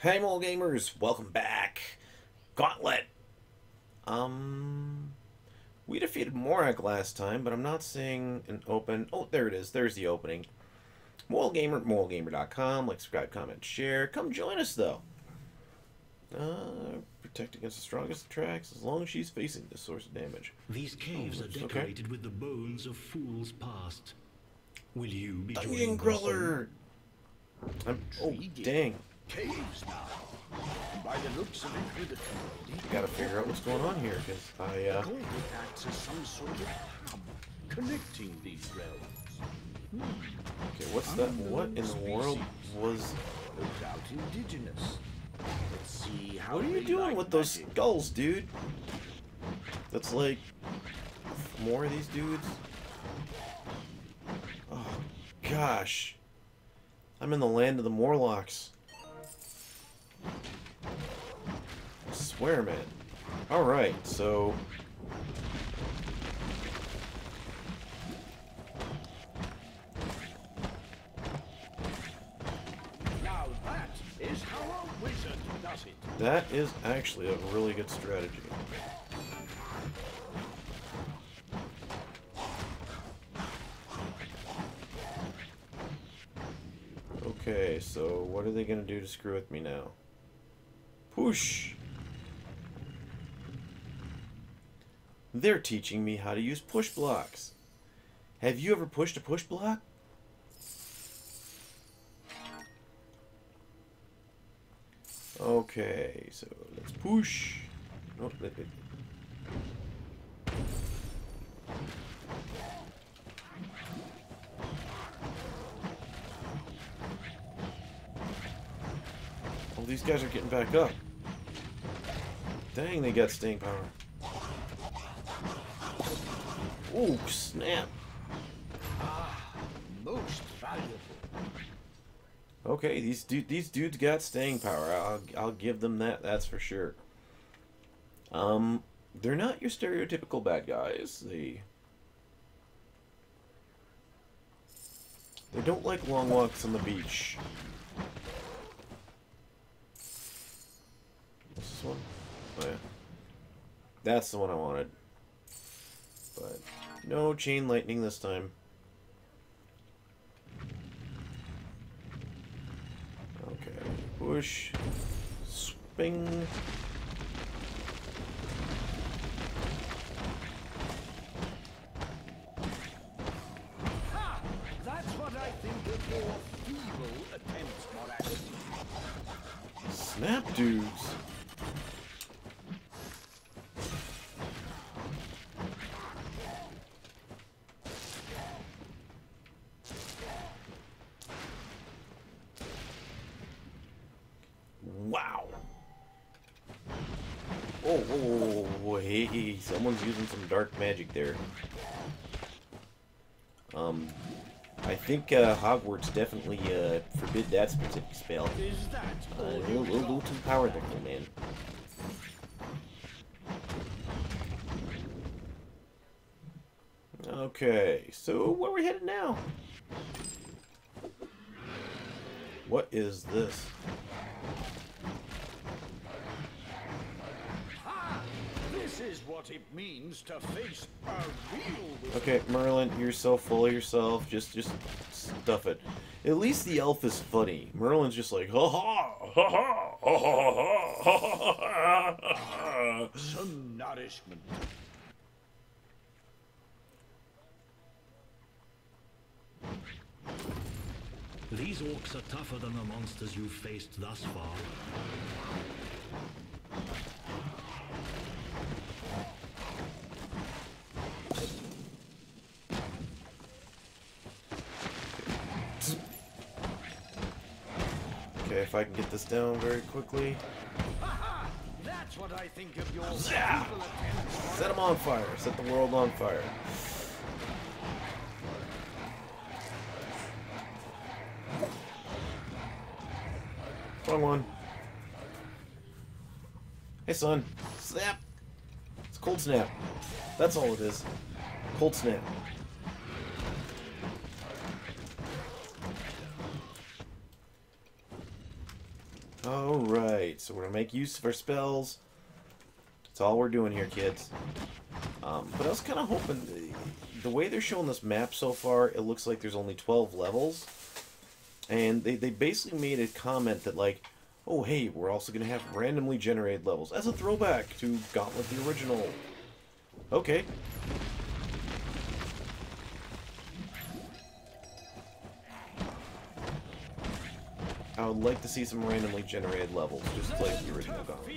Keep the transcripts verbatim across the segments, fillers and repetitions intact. Hey MoleGamers, welcome back. Gauntlet. Um, we defeated Morag last time, but I'm not seeing an open. Oh, there it is. There's the opening. MoralGamer, molegamer dot com. Like, subscribe, comment, share. Come join us though. Uh, protect against the strongest attacks as long as she's facing this source of damage. These caves oh, are decorated okay. with the bones of fools past. Will you be Dungeon Crawler? I'm. Oh, dang. Caves now. By the looks of it, I gotta figure out what's going on here, because I uh Gauntlet acts as some sort of hub connecting these realms. Okay, what's that? What in the world was no doubt indigenous? Let's see how. What are you doing with those skulls, dude? That's like more of these dudes. Oh gosh. I'm in the land of the Morlocks. Swear, man. All right, so now that is how a wizard does it. That is actually a really good strategy. Okay, so what are they gonna do to screw with me now? Push. They're teaching me how to use push blocks. Have you ever pushed a push block? Okay, so let's push. Oh, let me. Oh, these guys are getting back up. Dang, they got staying power. Oh, snap. Ah, most valuable. Okay, these du these dudes got staying power. I'll, I'll give them that, that's for sure. Um, they're not your stereotypical bad guys. They, they don't like long walks on the beach. What's this one? Oh, yeah. That's the one I wanted. But no chain lightning this time. Okay, push, swing. Ha! That's what I think of your feeble attempts, Morag. Snap, dudes. Someone's using some dark magic there. Um, I think uh, Hogwarts definitely uh, forbid that specific spell. Uh, you're a little too powerful, man. Okay, so where are we headed now? What is this? Is what it means to face a real. Okay, Merlin, you're so full of yourself. Just, just stuff it. At least the elf is funny. Merlin's just like, ha ha, ha ha, ha ha, ha ha, ha ha. Some nourishment. These orcs are tougher than the monsters you've faced thus far. If I can get this down very quickly. That's what I think of your yeah. Set them on fire. Set the world on fire. Wrong one. Hey, son. Snap. It's cold snap. That's all it is. Cold snap. Alright, so we're going to make use of our spells. That's all we're doing here, kids. Um, but I was kind of hoping, the, the way they're showing this map so far, it looks like there's only twelve levels. And they, they basically made a comment that, like, oh, hey, we're also going to have randomly generated levels as a throwback to Gauntlet the original. Okay. I would like to see some randomly generated levels, just like the original Gauntlet.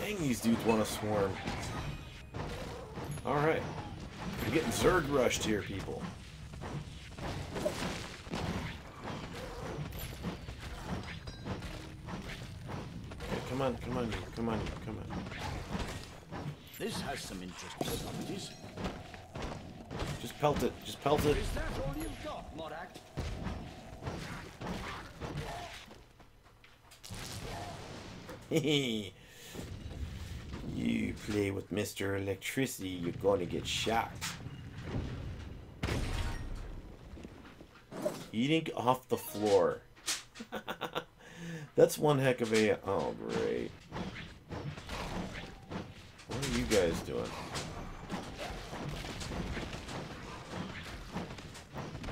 Dang, these dudes want to swarm. Alright. We're getting Zerg rushed here, people. Okay, come on, come on, come on, come on. This has some interesting properties. Just pelt it, just pelt it. Is that all you've got, Morag? Hehe. You play with Mister Electricity, you're going to get shocked. Eating off the floor. That's one heck of a... Oh, great. What are you guys doing?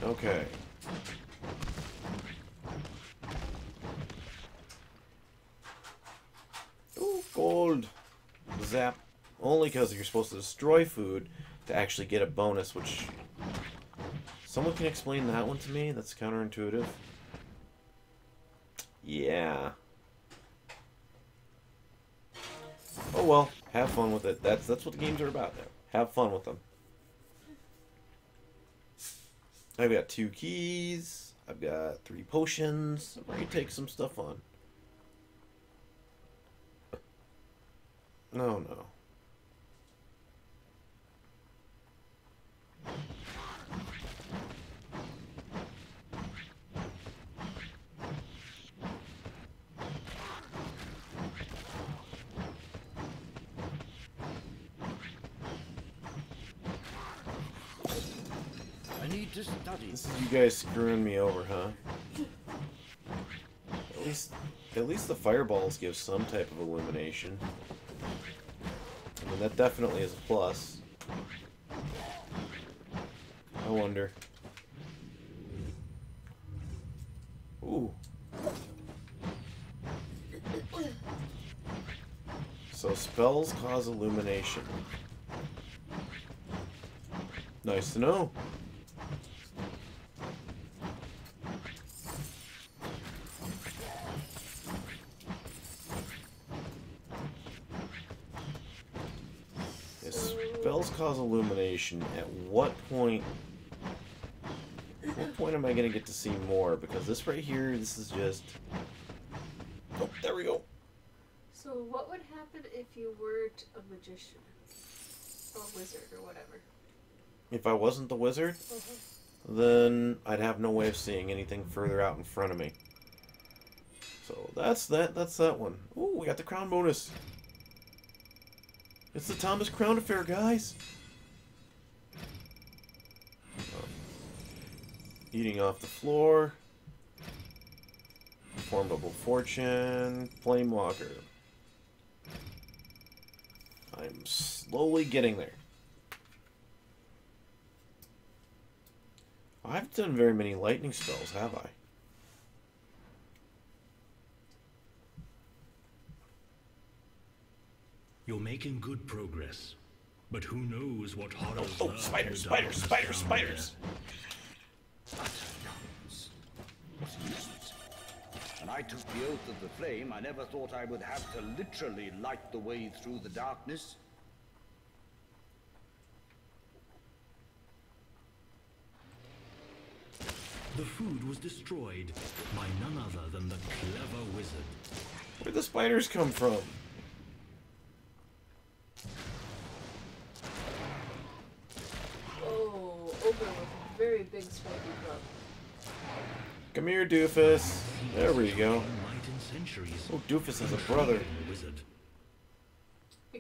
Okay. Ooh, gold. Zap, only because you're supposed to destroy food to actually get a bonus, which someone can explain that one to me. That's counterintuitive. Yeah. Oh well, have fun with it. That's that's what the games are about. Have fun with them. I've got two keys. I've got three potions. I'm gonna take some stuff on. No, no. I need to study. This is you guys screwing me over, huh? At least, at least the fireballs give some type of illumination. And that definitely is a plus. I wonder. Ooh. So spells cause illumination. Nice to know. Cause illumination. At what point? What point am I gonna get to see more? Because this right here, this is just. Oh, there we go. So what would happen if you weren't a magician, or a wizard, or whatever? If I wasn't the wizard, mm-hmm. then I'd have no way of seeing anything further out in front of me. So that's that. That's that one. Ooh, we got the crown bonus. It's the Thomas Crown affair, guys! Um, eating off the floor. Formidable Fortune. Flame Walker. I'm slowly getting there. I haven't done very many lightning spells, have I? You're making good progress, but who knows what horrors... Oh, oh spiders, spiders, spiders, spiders! When I took the oath of the flame, I never thought I would have to literally light the way through the darkness. The food was destroyed by none other than the clever wizard. Where'd the spiders come from? Very big spider club. Come here, Doofus. There we go. Oh, Doofus is a brother.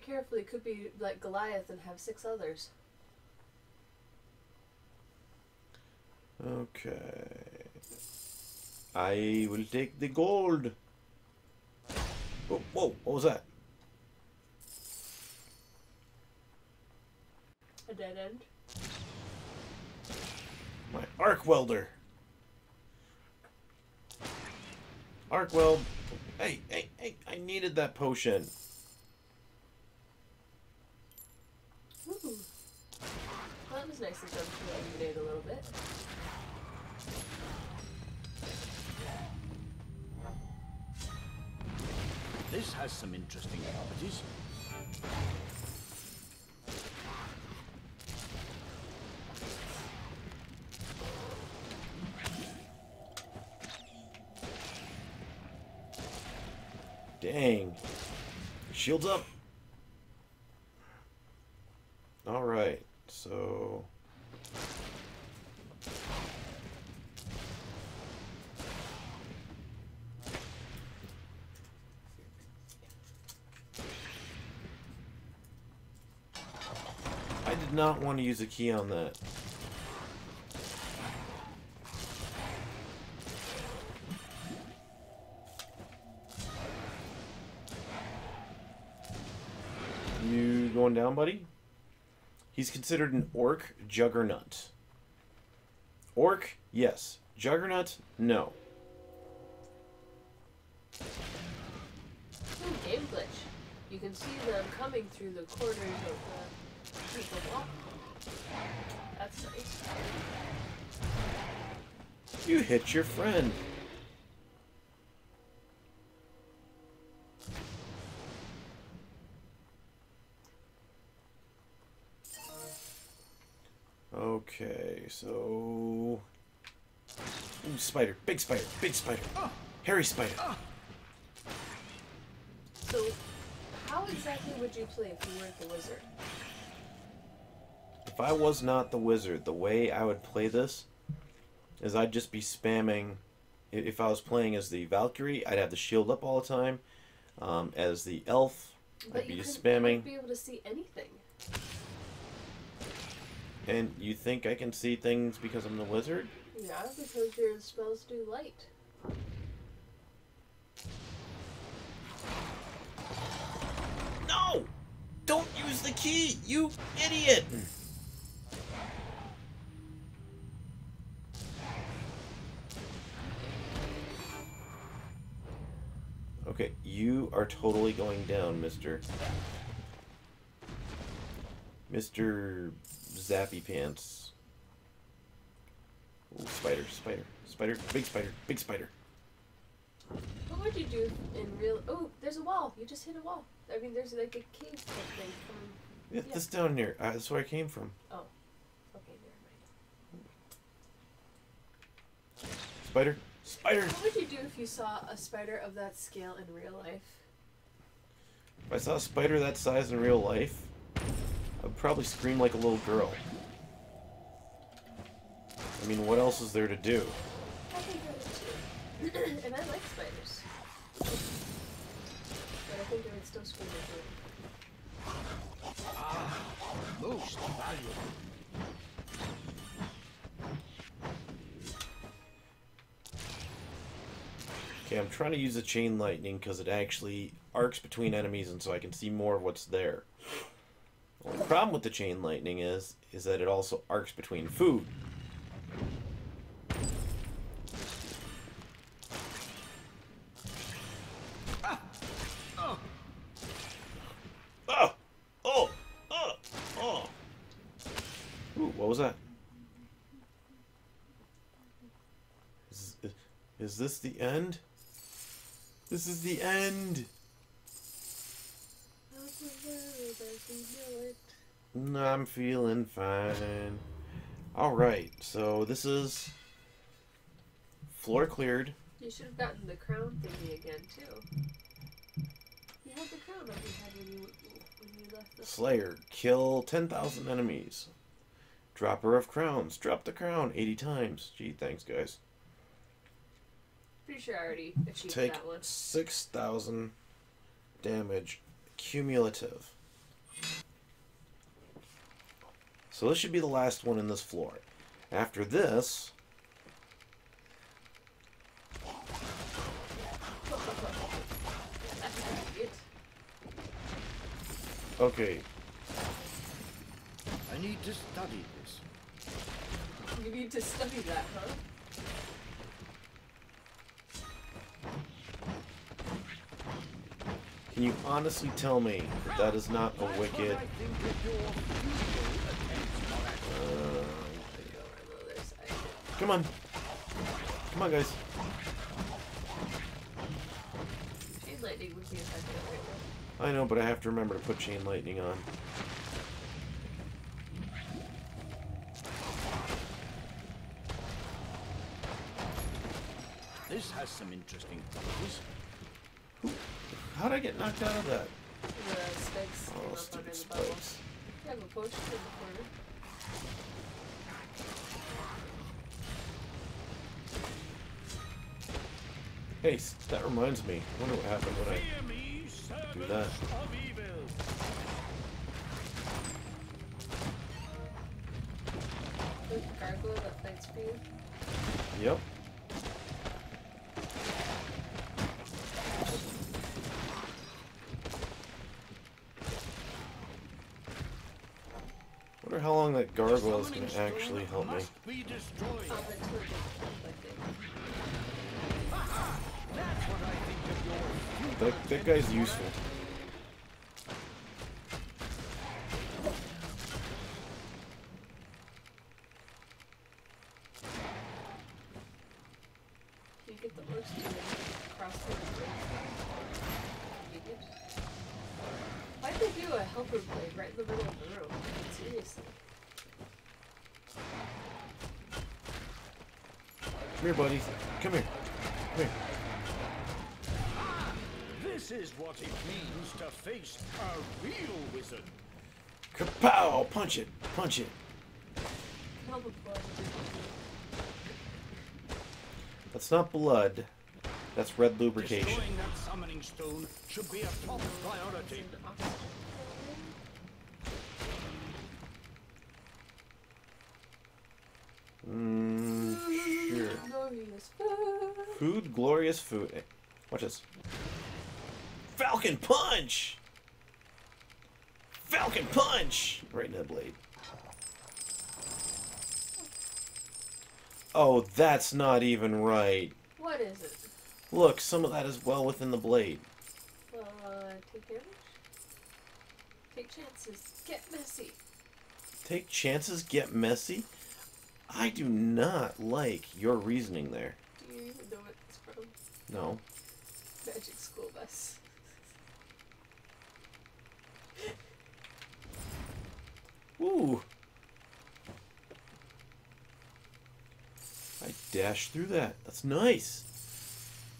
carefully, it could be like Goliath and have six others. Okay. I will take the gold. Whoa, whoa, what was that? A dead end. My arc welder. Arc weld. Hey, hey, hey, I needed that potion. Ooh. Well, that was nice of them to eliminate a little bit. This has some interesting properties. Dang. Shields up. All right. So I did not want to use a key on that. Down, buddy. He's considered an orc juggernaut. Orc, yes. Juggernaut, no. Ooh, game glitch. You can see them coming through the corners of the, the wall. That's nice. You hit your friend. Okay, so... Ooh, spider. Big spider. Big spider. Uh, Hairy spider. Uh. So, how exactly would you play if you weren't the wizard? If I was not the wizard, the way I would play this is I'd just be spamming... If I was playing as the Valkyrie, I'd have the shield up all the time. Um, as the elf, but I'd be just spamming. But you wouldn't be able to see anything. And you think I can see things because I'm the wizard? Yeah, because your spells do light. No! Don't use the key, you idiot! Okay, you are totally going down, Mister Mister Zappy pants. Ooh, spider, spider, spider, big spider, big spider. What would you do in real... Oh, there's a wall. You just hit a wall. I mean, there's like a cave thing. Um, yeah, yeah. This down here. Uh, that's where I came from. Oh. Okay, never mind. Spider, spider. What would you do if you saw a spider of that scale in real life? If I saw a spider that size in real life, I'd probably scream like a little girl. I mean, what else is there to do? I think I would too. And I like spiders. But I think I would still scream like a little girl. Ah, most valuable. Okay, I'm trying to use the chain lightning because it actually arcs between enemies and so I can see more of what's there. Well, the problem with the chain lightning is, is that it also arcs between food. Ah. Oh. Oh. Oh. Oh. Oh. Ooh, what was that? Is, is this the end? This is the end. I'm feeling fine. Alright, so this is floor cleared. You should have gotten the crown thingy again, too. You had the crown that you had when you, when you left the... Slayer. Kill ten thousand enemies. Dropper of crowns. Drop the crown eighty times. Gee, thanks, guys. Pretty sure I already achieved Take that one. Take six thousand damage cumulative. So this should be the last one in this floor. After this, okay. I need to study this. You need to study that, huh? Can you honestly tell me that, that is not a wicked... Uh, come on. Come on, guys. Chain lightning would be effective right now. I know, but I have to remember to put chain lightning on. This has some interesting things. How'd I get knocked out of that? The spikes. Oh, stupid spikes. You have a potion in the corner. Hey, that reminds me. I wonder what happened when I do that. The gargoyle that fights for you? Yep. I wonder how long that gargoyle is going to actually help me. That, that guy's useful. You get the horse to cross the bridge. Why'd they do a helper blade right in the middle of the room? Seriously. Come here, buddy. Come here. Come here. This is what it means to face a real wizard. Kapow! Punch it! Punch it! That's not blood. That's red lubrication. Destroying that summoning stone should be a top priority. Mmm, sure. Glorious food. Food, glorious food. Hey, watch this. Falcon punch! Falcon punch! Right in that blade. Oh, that's not even right. What is it? Look, some of that is well within the blade. Uh, take damage? Take chances. Get messy. Take chances, get messy? I do not like your reasoning there. Do you even know what it's from? No. Magic school bus. Ooh. I dashed through that. That's nice.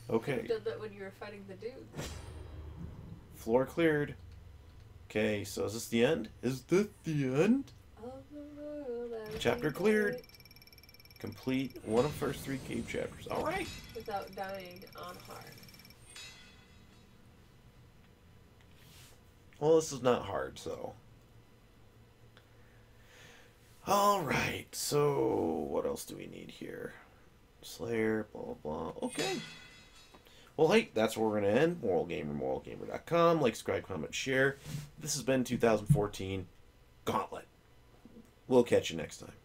Okay. You did that when you were fighting the dude. Floor cleared. Okay, so is this the end? Is this the end? The chapter cleared. Complete one of the first three cave chapters. Alright. Without dying on hard. Well, this is not hard, so... Alright, so what else do we need here? Slayer, blah, blah, blah. Okay. Well, hey, that's where we're going to end. MoralGamer, moral gamer dot com. Like, subscribe, comment, share. This has been two thousand fourteen Gauntlet. We'll catch you next time.